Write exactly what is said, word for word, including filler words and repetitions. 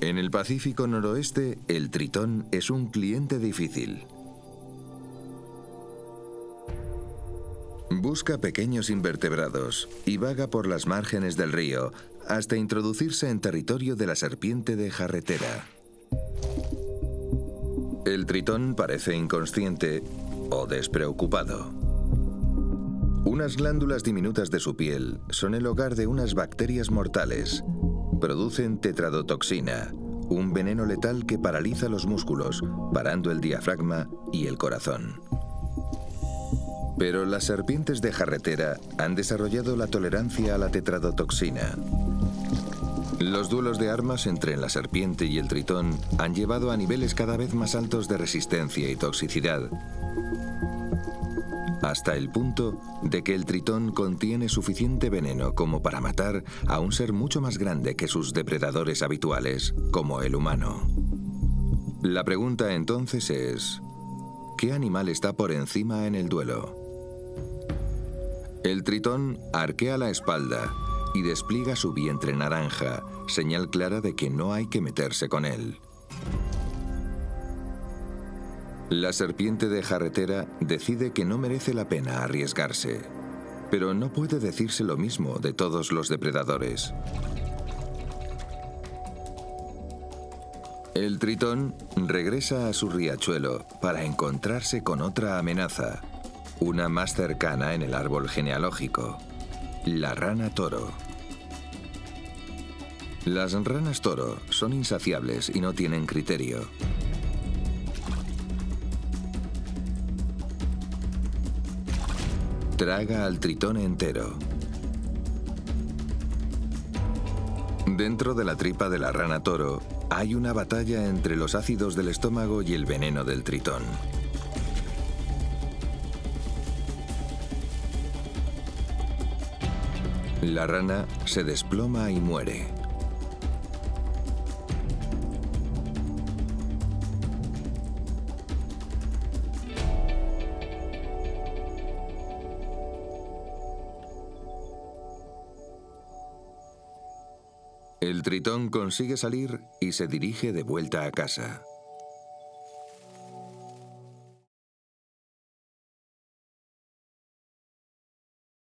En el Pacífico noroeste, el tritón es un cliente difícil. Busca pequeños invertebrados y vaga por las márgenes del río hasta introducirse en territorio de la serpiente de jarretera. El tritón parece inconsciente o despreocupado. Unas glándulas diminutas de su piel son el hogar de unas bacterias mortales. Producen tetradotoxina, un veneno letal que paraliza los músculos, parando el diafragma y el corazón. Pero las serpientes de jarretera han desarrollado la tolerancia a la tetradotoxina. Los duelos de armas entre la serpiente y el tritón han llevado a niveles cada vez más altos de resistencia y toxicidad, hasta el punto de que el tritón contiene suficiente veneno como para matar a un ser mucho más grande que sus depredadores habituales, como el humano. La pregunta entonces es: ¿qué animal está por encima en el duelo? El tritón arquea la espalda y despliega su vientre naranja, señal clara de que no hay que meterse con él. La serpiente de jarretera decide que no merece la pena arriesgarse, pero no puede decirse lo mismo de todos los depredadores. El tritón regresa a su riachuelo para encontrarse con otra amenaza, una más cercana en el árbol genealógico: la rana toro. Las ranas toro son insaciables y no tienen criterio. Traga al tritón entero. Dentro de la tripa de la rana toro hay una batalla entre los ácidos del estómago y el veneno del tritón. La rana se desploma y muere. El tritón consigue salir y se dirige de vuelta a casa.